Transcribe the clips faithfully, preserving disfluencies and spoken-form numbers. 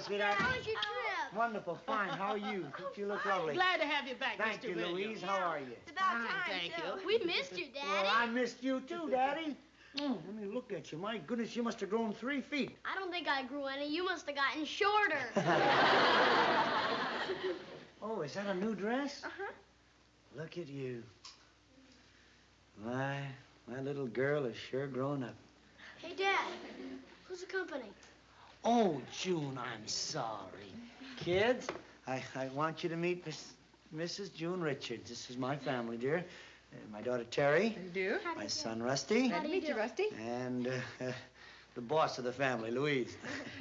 Hello, sweetheart. How was your trip? Wonderful, fine. How are you? You look lovely. Glad to have you back, Thank Mister you, Williams. Louise. How are you? It's about fine, time, thank so. you. We missed you, Daddy. Well, I missed you too, Daddy. Oh, let me look at you. My goodness, you must have grown three feet. I don't think I grew any. You must have gotten shorter. Oh, is that a new dress? Uh-huh. Look at you. My, my little girl is sure grown up. Hey, Dad, who's the company? Oh, June, I'm sorry. Kids, I, I want you to meet Miss, Missus June Richards. This is my family, dear. Uh, my daughter, Terry. I do. My do son, do? Rusty. Glad to meet you, Rusty. And uh, uh, the boss of the family, Louise.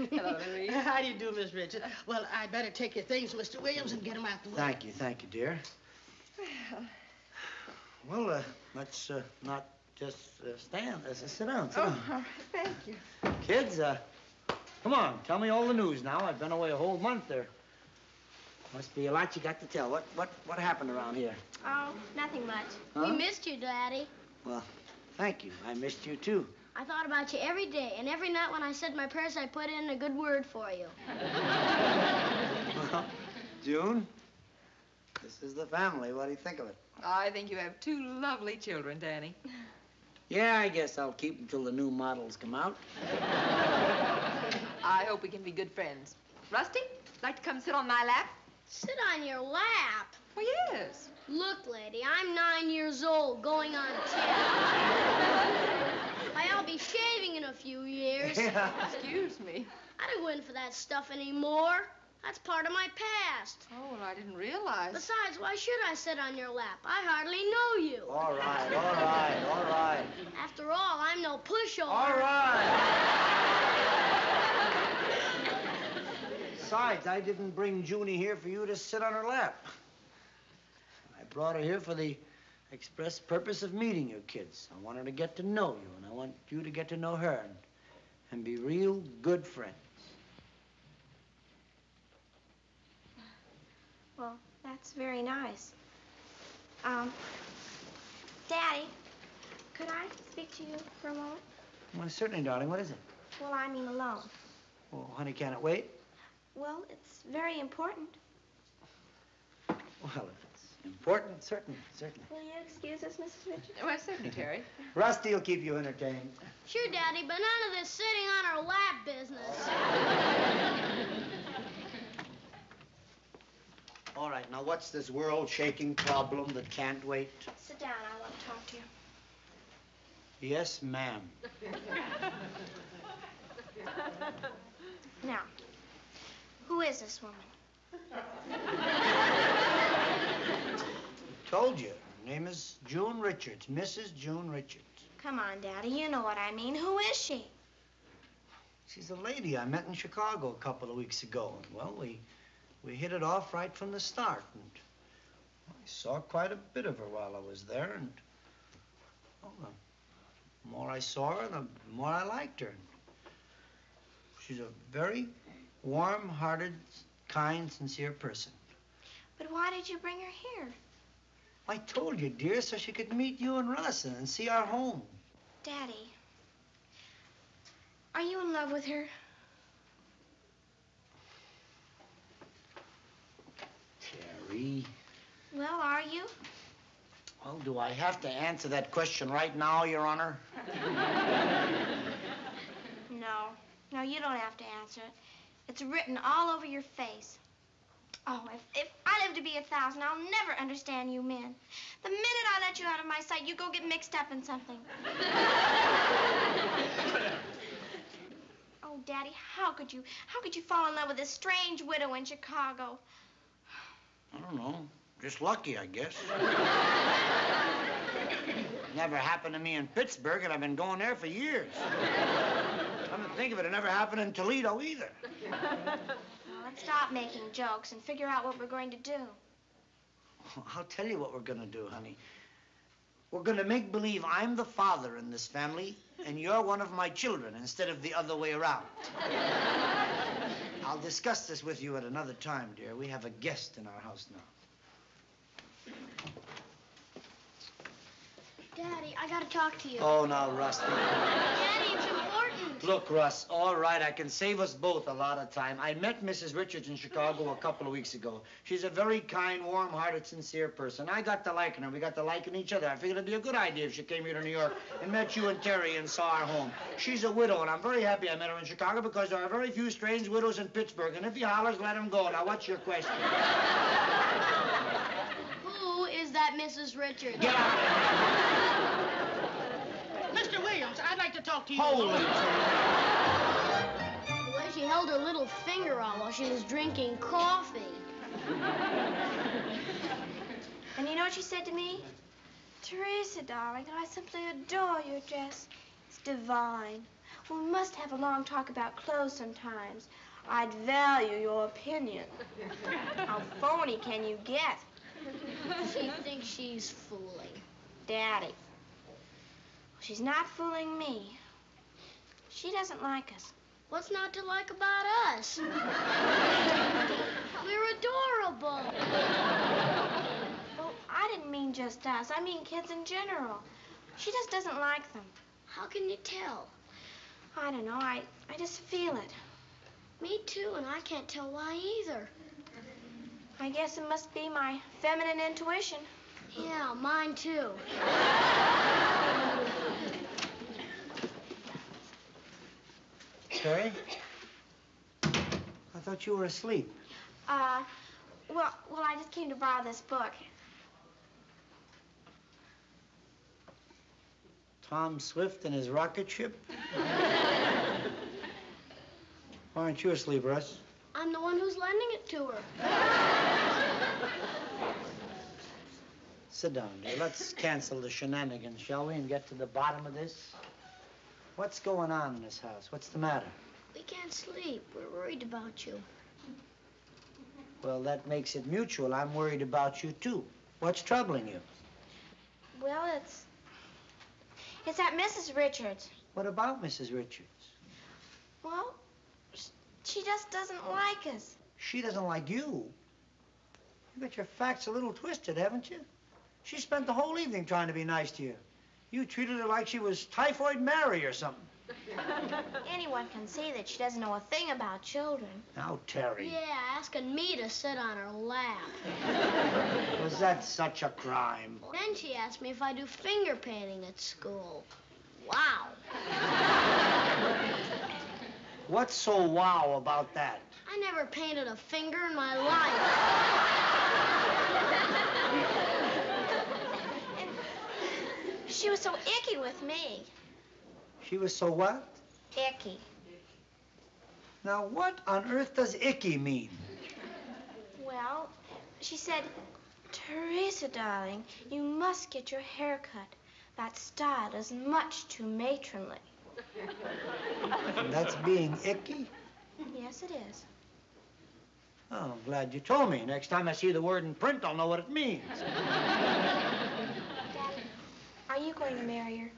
Hello, Louise. How do you do, Miss Richards? Well, I better take your things, Mister Williams, and get them out the way. Thank you, thank you, dear. Well, well uh, let's uh, not just uh, stand. Let's uh, sit down, sit oh, down. All right, thank you. Kids, uh, come on, tell me all the news now. I've been away a whole month there. Must be a lot you got to tell. What what what happened around here? Oh, nothing much. Huh? We missed you, Daddy. Well, thank you. I missed you too. I thought about you every day, and every night when I said my prayers, I put in a good word for you. Well, June, this is the family. What do you think of it? I think you have two lovely children, Danny. Yeah, I guess I'll keep until the new models come out. I hope we can be good friends. Rusty, like to come sit on my lap? Sit on your lap? Well, yes. Look, lady, I'm nine years old, going on ten. I'll be shaving in a few years. Yeah. Excuse me. I don't go in for that stuff anymore. That's part of my past. Oh, well, I didn't realize. Besides, why should I sit on your lap? I hardly know you. All right, all right, all right. After all, I'm no pushover. All right. Besides, I didn't bring Junie here for you to sit on her lap. I brought her here for the express purpose of meeting you kids. I want her to get to know you, and I want you to get to know her and, and be real good friends. Well, that's very nice. Um, Daddy, could I speak to you for a moment? Well, certainly, darling. What is it? Well, I mean alone. Well, honey, can it wait? Well, it's very important. Well, if it's important, certainly, certainly. Will you excuse us, Missus Richards? Well, certainly, Terry. Rusty will keep you entertained. Sure, Daddy, but none of this sitting on our lap business. All right, now what's this world-shaking problem that can't wait? Sit down, I want to talk to you. Yes, ma'am. Now, who is this woman? I told you, her name is June Richards, Missus June Richards. Come on, Daddy, you know what I mean. Who is she? She's a lady I met in Chicago a couple of weeks ago, and well, we... We hit it off right from the start, and I saw quite a bit of her while I was there, and well, the more I saw her, the more I liked her. She's a very warm-hearted, kind, sincere person. But why did you bring her here? I told you, dear, so she could meet you and Russ and see our home. Daddy, are you in love with her? Well, are you? Well, do I have to answer that question right now, Your Honor? No. No, you don't have to answer it. It's written all over your face. Oh, if, if I live to be a thousand, I'll never understand you men. The minute I let you out of my sight, you go get mixed up in something. Oh, Daddy, how could you? How could you fall in love with a strange widow in Chicago? I don't know. Just lucky, I guess. Never happened to me in Pittsburgh, and I've been going there for years. Come to think of it, it never happened in Toledo either. Well, let's stop making jokes and figure out what we're going to do. I'll tell you what we're going to do, honey. We're going to make believe I'm the father in this family, and you're one of my children instead of the other way around. I'll discuss this with you at another time, dear. We have a guest in our house now. Daddy, I gotta talk to you. Oh, now, Rusty. Daddy, it's important. Look, Russ, all right, I can save us both a lot of time. I met Missus Richards in Chicago a couple of weeks ago. She's a very kind, warm-hearted, sincere person. I got to liking her. We got to liking each other. I figured it'd be a good idea if she came here to New York and met you and Terry and saw our home. She's a widow, and I'm very happy I met her in Chicago because there are very few strange widows in Pittsburgh, and if he hollers, let him go. Now, what's your question? Who is that Missus Richards? Get out. Mister Williams, I'd like to talk to you. Holy the way she held her little finger on while she was drinking coffee. And you know what she said to me? Teresa, darling, I simply adore your dress. It's divine. We must have a long talk about clothes sometimes. I'd value your opinion. How phony can you get? She thinks she's fooling Daddy. She's not fooling me. She doesn't like us. What's not to like about us? We're adorable. Well, I didn't mean just us. I mean kids in general. She just doesn't like them. How can you tell? I don't know. I, I just feel it. Me too, and I can't tell why either. I guess it must be my feminine intuition. Yeah, mine too. Terry? I thought you were asleep. Uh, well, well, I just came to borrow this book. Tom Swift and his rocket ship? Why aren't you asleep, Russ? I'm the one who's lending it to her. Sit down, dear. Let's cancel the shenanigans, shall we, and get to the bottom of this? What's going on in this house? What's the matter? We can't sleep. We're worried about you. Well, that makes it mutual. I'm worried about you, too. What's troubling you? Well, it's... it's that Missus Richards. What about Missus Richards? Well, she just doesn't like us. She doesn't like you? You got your facts a little twisted, haven't you? She spent the whole evening trying to be nice to you. You treated her like she was Typhoid Mary or something. Anyone can see that she doesn't know a thing about children. Now, Terry. Yeah, asking me to sit on her lap. Was that such a crime? Then she asked me if I do finger painting at school. Wow. What's so wow about that? I never painted a finger in my life. She was so icky with me. She was so what? Icky. Now, what on earth does icky mean? Well, she said, Teresa, darling, you must get your hair cut. That style is much too matronly. And that's being icky? Yes, it is. Oh, I'm glad you told me. Next time I see the word in print, I'll know what it means. Are you going to marry her?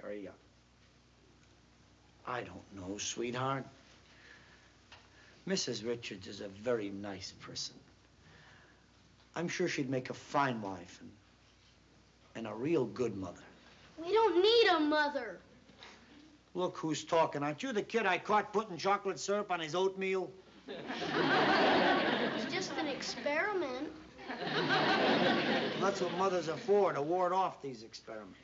Terry, I don't know, sweetheart. Missus Richards is a very nice person. I'm sure she'd make a fine wife and, and a real good mother. We don't need a mother. Look who's talking. Aren't you the kid I caught putting chocolate syrup on his oatmeal? It's just an experiment. That's what mothers are for, to ward off these experiments.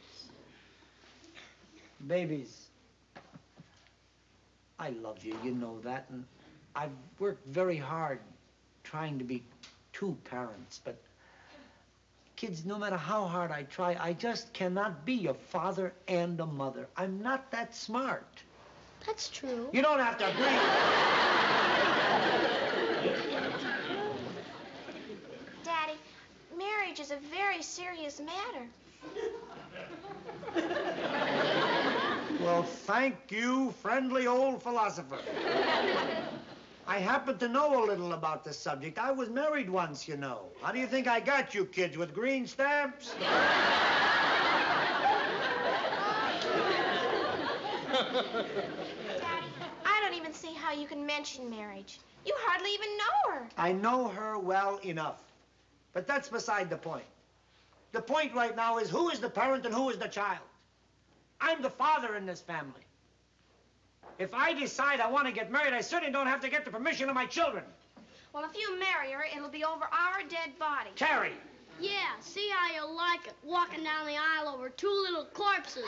Babies, I love you, you know that, and I've worked very hard trying to be two parents, but kids, no matter how hard I try, I just cannot be a father and a mother. I'm not that smart. That's true. You don't have to agree. Daddy, marriage is a very serious matter. Well, thank you, friendly old philosopher. I happen to know a little about this subject. I was married once, you know. How do you think I got you kids, with green stamps? Daddy, I don't even see how you can mention marriage. You hardly even know her. I know her well enough, but that's beside the point. The point right now is who is the parent and who is the child. I'm the father in this family. If I decide I want to get married, I certainly don't have to get the permission of my children. Well, if you marry her, it'll be over our dead body. Terry! Yeah, see how you like it, walking down the aisle over two little corpses.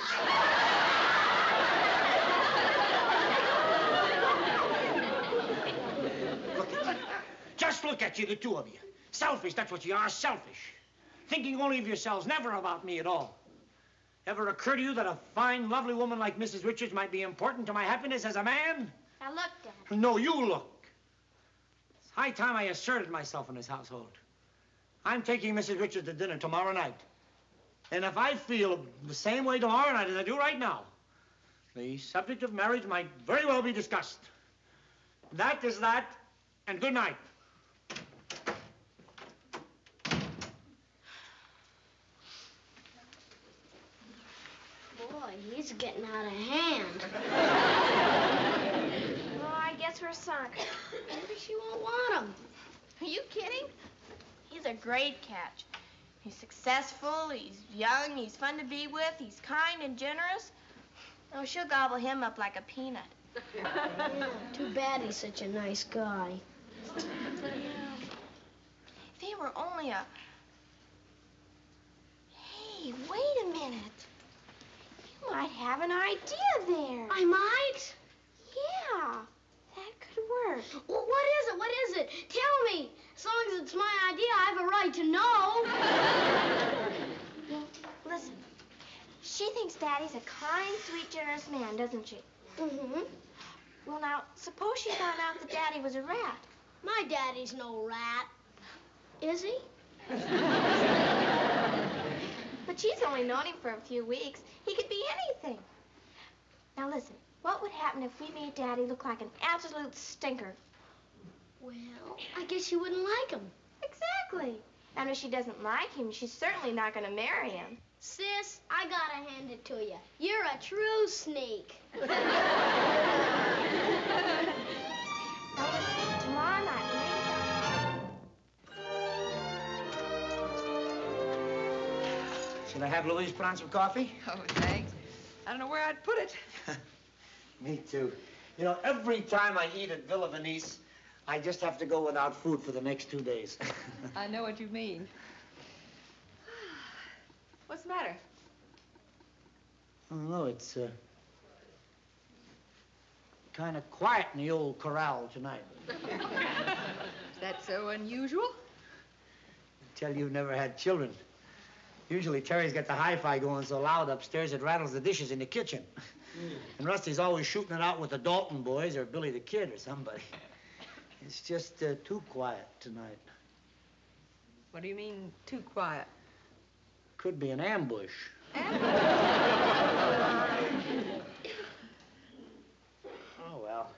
Look at you. Just look at you, the two of you. Selfish, that's what you are, selfish. Thinking only of yourselves, never about me at all. Ever occur to you that a fine, lovely woman like Missus Richards might be important to my happiness as a man? I looked at her. No, you look. It's high time I asserted myself in this household. I'm taking Missus Richards to dinner tomorrow night. And if I feel the same way tomorrow night as I do right now, the subject of marriage might very well be discussed. That is that, and good night. Boy, he's getting out of hand. Well, I guess we're sunk. Maybe she won't want him. Are you kidding? He's a great catch. He's successful, he's young, he's fun to be with, he's kind and generous. Oh, she'll gobble him up like a peanut. Yeah, too bad he's such a nice guy. Yeah. If he were only a... Hey, wait a minute. You might have an idea there. I might? Yeah, that could work. Well, what is it? What is it? Tell me. As long as it's my idea, I have a right to know. Listen, she thinks Daddy's a kind, sweet, generous man, doesn't she? Mm-hmm. Well, now, suppose she found out that Daddy was a rat. My daddy's no rat. Is he? But she's only known him for a few weeks. He could be anything. Now, listen, what would happen if we made Daddy look like an absolute stinker? Well, I guess she wouldn't like him. Exactly. And if she doesn't like him, she's certainly not going to marry him. Sis, I gotta hand it to you. You're a true sneak. Tomorrow night. Should I have Louise put on some coffee? Oh, thanks. I don't know where I'd put it. Me too. You know, every time I eat at Villa Venice, I just have to go without food for the next two days. I know what you mean. What's the matter? I don't know. It's uh, kind of quiet in the old corral tonight. Is that so unusual? I tell you, you've never had children. Usually Terry's got the hi-fi going so loud upstairs it rattles the dishes in the kitchen. Mm. And Rusty's always shooting it out with the Dalton boys or Billy the Kid or somebody. It's just uh, too quiet tonight. What do you mean, too quiet? Could be an ambush. Ambush? Oh, well.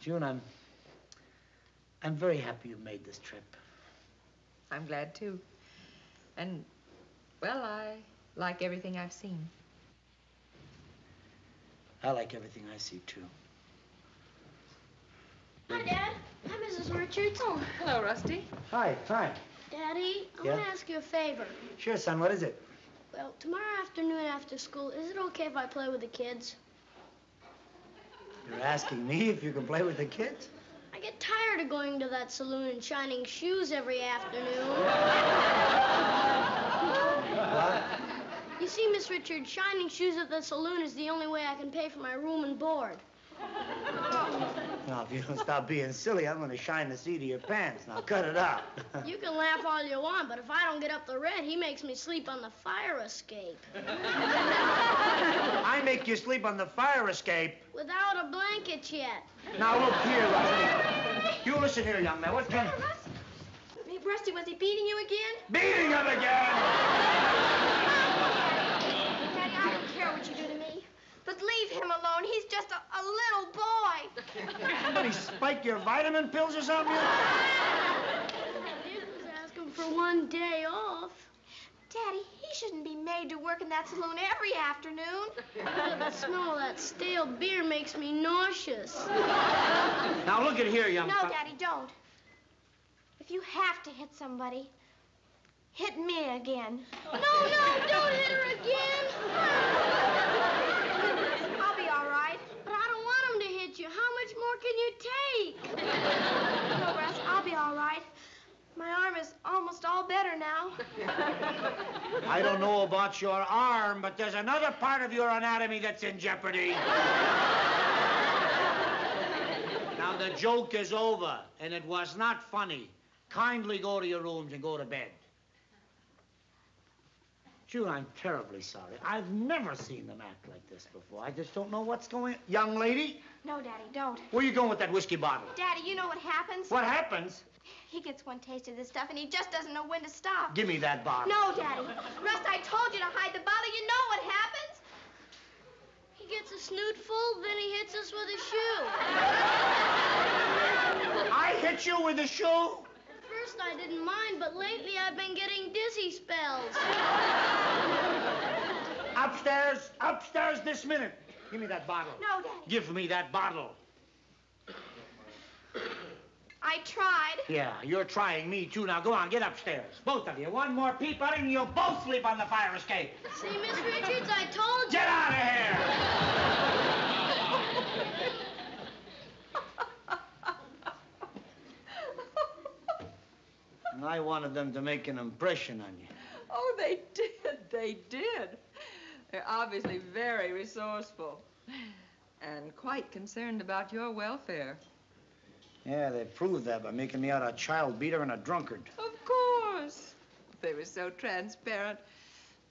June, I'm... I'm very happy you made this trip. I'm glad, too. And, well, I like everything I've seen. I like everything I see, too. Hi, Dad. Hi, Missus Richards. Oh. Hello, Rusty. Hi, hi. Daddy, I yeah? want to ask you a favor. Sure, son. What is it? Well, tomorrow afternoon after school, is it okay if I play with the kids? You're asking me if you can play with the kids? I get tired of going to that saloon and shining shoes every afternoon. What? You see, Miss Richards, shining shoes at the saloon is the only way I can pay for my room and board. Now, if you don't stop being silly, I'm going to shine the seat of your pants. Now, cut it out. You can laugh all you want, but if I don't get up the red, he makes me sleep on the fire escape. I make you sleep on the fire escape? Without a blanket yet. Now, look here, Rusty. You listen here, young man. What kind of... Rusty? Rusty, was he beating you again? Beating him again! Daddy, I don't care what you do to me, but leave him alone. He's just a, a little boy. Somebody spike your vitamin pills or something? Daddy was asking for one day off. Daddy, he shouldn't be made to work in that saloon every afternoon. Well, the smell of that stale beer makes me nauseous. Now, look at here, young... No, Daddy, don't. If you have to hit somebody, hit me again. No, no, don't hit her again. I'll be all right, but I don't want him to hit you. How much more can you take? No, Russ, I'll be all right. My arm is almost all better now. I don't know about your arm, but there's another part of your anatomy that's in jeopardy. Now, the joke is over, and it was not funny. Kindly go to your rooms and go to bed. June, I'm terribly sorry. I've never seen them act like this before. I just don't know what's going on. Young lady? No, Daddy, don't. Where are you going with that whiskey bottle? Daddy, you know what happens? What happens? He gets one taste of this stuff, and he just doesn't know when to stop. Give me that bottle. No, Daddy. Russ, I told you to hide the bottle. You know what happens? He gets a snootful, then he hits us with a shoe. I hit you with a shoe? I didn't mind, but lately I've been getting dizzy spells. Upstairs, upstairs this minute. Give me that bottle. No, Daddy. Give me that bottle. I tried. Yeah, you're trying me too. Now go on, get upstairs. Both of you. One more peep out and you'll both sleep on the fire escape. See, Miss Richards, I told you. Get out of here! And I wanted them to make an impression on you. Oh, they did. They did. They're obviously very resourceful and quite concerned about your welfare. Yeah, they proved that by making me out a child beater and a drunkard. Of course. They were so transparent.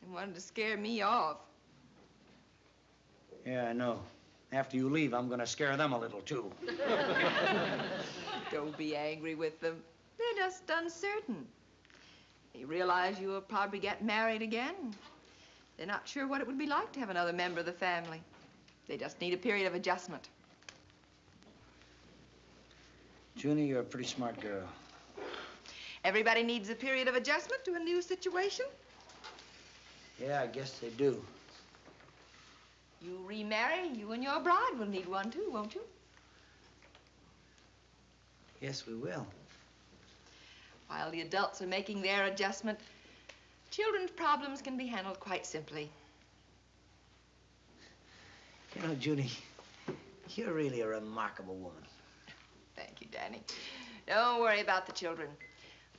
They wanted to scare me off. Yeah, I know. After you leave, I'm going to scare them a little, too. Don't be angry with them. They're just uncertain. They realize you'll probably get married again. They're not sure what it would be like to have another member of the family. They just need a period of adjustment. Junie, you're a pretty smart girl. Everybody needs a period of adjustment to a new situation. Yeah, I guess they do. You remarry, you and your bride will need one too, won't you? Yes, we will. While the adults are making their adjustment, children's problems can be handled quite simply. You know, Judy, you're really a remarkable woman. Thank you, Danny. Don't worry about the children.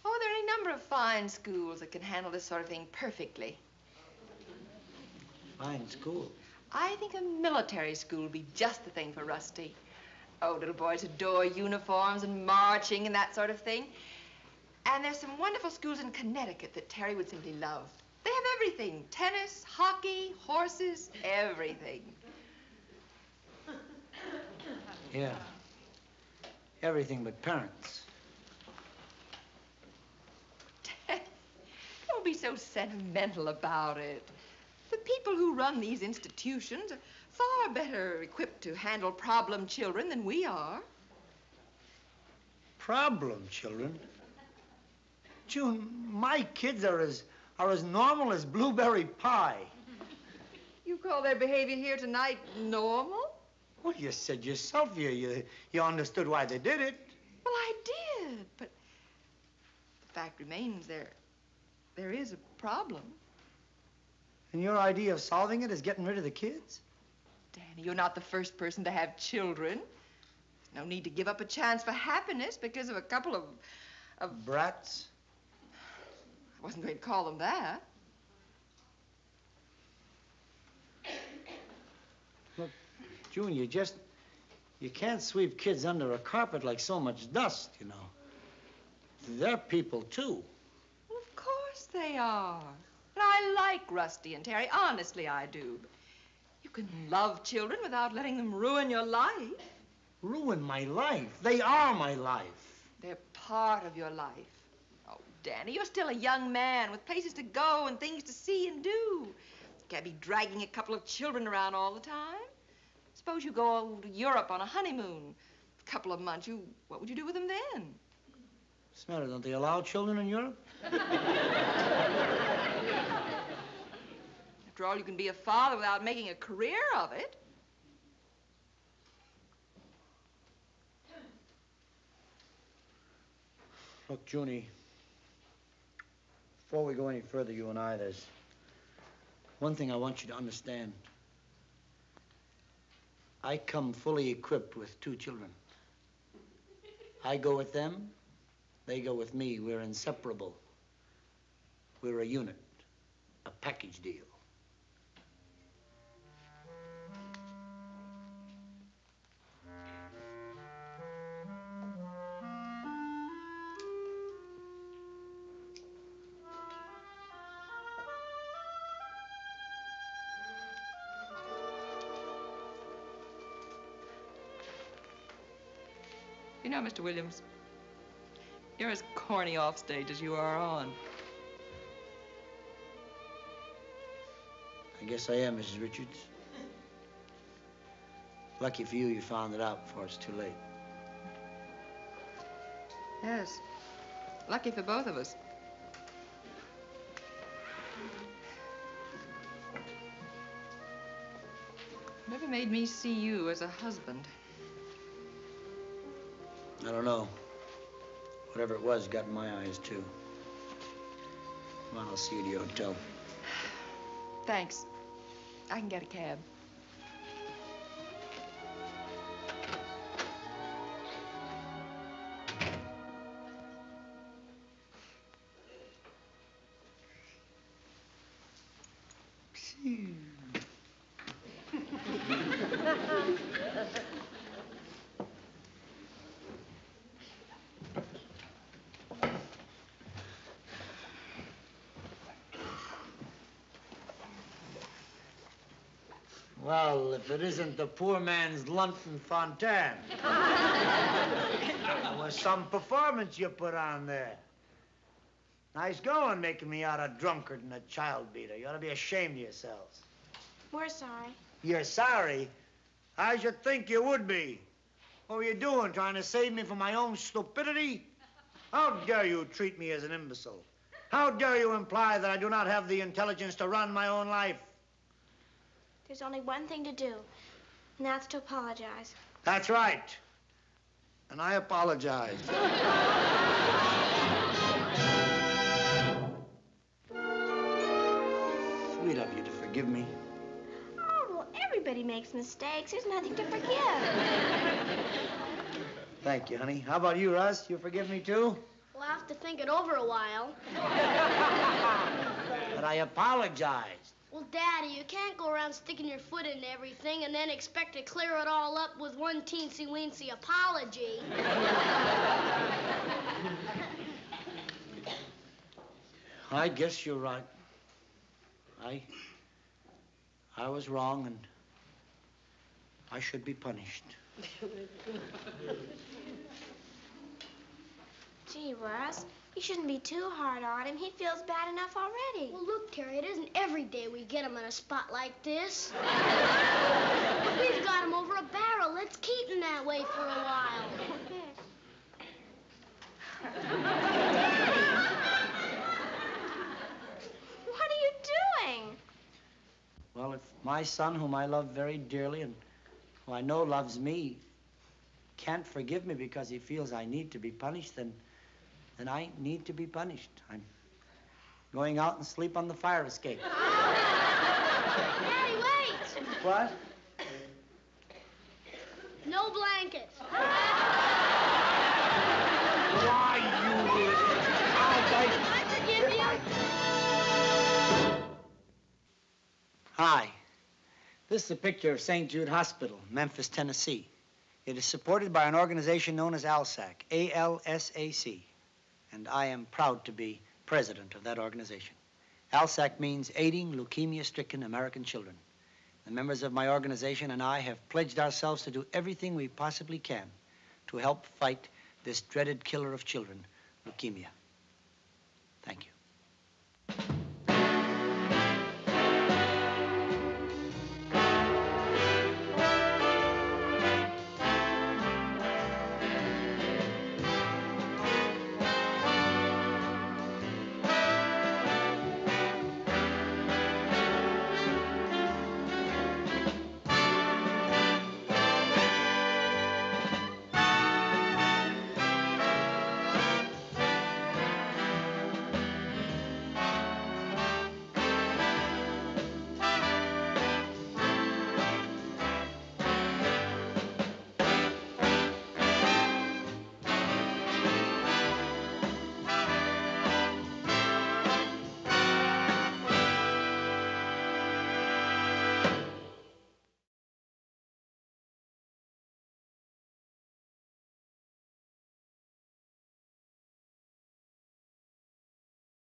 Oh, there are any number of fine schools that can handle this sort of thing perfectly. Fine school? I think a military school would be just the thing for Rusty. Oh, little boys adore uniforms and marching and that sort of thing. And there's some wonderful schools in Connecticut that Terry would simply love. They have everything. Tennis, hockey, horses, everything. Yeah. Everything but parents. Don't be so sentimental about it. The people who run these institutions are far better equipped to handle problem children than we are. Problem children? June, my kids are as, are as normal as blueberry pie. You call their behavior here tonight normal? Well, you said yourself you, you, you understood why they did it. Well, I did, but the fact remains there, there is a problem. And your idea of solving it is getting rid of the kids? Danny, you're not the first person to have children. There's no need to give up a chance for happiness because of a couple of, of... brats? I wasn't going to call them that. Look, June, you just... you can't sweep kids under a carpet like so much dust, you know. They're people, too. Well, of course they are. And I like Rusty and Terry. Honestly, I do. You can love children without letting them ruin your life. Ruin my life? They are my life. They're part of your life. Danny, you're still a young man with places to go and things to see and do. You can't be dragging a couple of children around all the time. Suppose you go to Europe on a honeymoon. A couple of months, you, what would you do with them then? What's the matter? Don't they allow children in Europe? After all, you can be a father without making a career of it. Look, Junie. Before we go any further, you and I, there's one thing I want you to understand. I come fully equipped with two children. I go with them, they go with me. We're inseparable. We're a unit, a package deal. You know, Mister Williams, you're as corny offstage as you are on. I guess I am, Missus Richards. Lucky for you, you found it out before it's too late. Yes, lucky for both of us. Never made me see you as a husband. I don't know. Whatever it was got in my eyes, too. Come on, I'll see you at your hotel. Thanks. I can get a cab. Well, if it isn't the poor man's Lunt and Fontaine. That was some performance you put on there. Nice going, making me out a drunkard and a child beater. You ought to be ashamed of yourselves. We're sorry. You're sorry? I should think you would be. What were you doing, trying to save me from my own stupidity? How dare you treat me as an imbecile? How dare you imply that I do not have the intelligence to run my own life? There's only one thing to do, and that's to apologize. That's right. And I apologize. Sweet of you to forgive me. Oh, well, everybody makes mistakes. There's nothing to forgive. Thank you, honey. How about you, Russ? You forgive me, too? Well, I'll have to think it over a while. But I apologize. Well, Daddy, you can't go around sticking your foot into everything and then expect to clear it all up with one teensy-weensy apology. I guess you're right. I... I was wrong, and I should be punished. Gee, Russ. You shouldn't be too hard on him. He feels bad enough already. Well, look, Terry, it isn't every day we get him in a spot like this. We've got him over a barrel. Let's keep him that way for a while. What are you doing? Well, if my son, whom I love very dearly and who I know loves me, can't forgive me because he feels I need to be punished, then... Then I need to be punished. I'm going out and sleep on the fire escape. Daddy, wait! What? No blankets. Why, you little... I forgive you. Hi. This is a picture of Saint Jude Hospital, Memphis, Tennessee. It is supported by an organization known as ALSAC, A L S A C. And I am proud to be president of that organization. ALSAC means Aiding Leukemia-Stricken American Children. The members of my organization and I have pledged ourselves to do everything we possibly can to help fight this dreaded killer of children, leukemia. Thank you.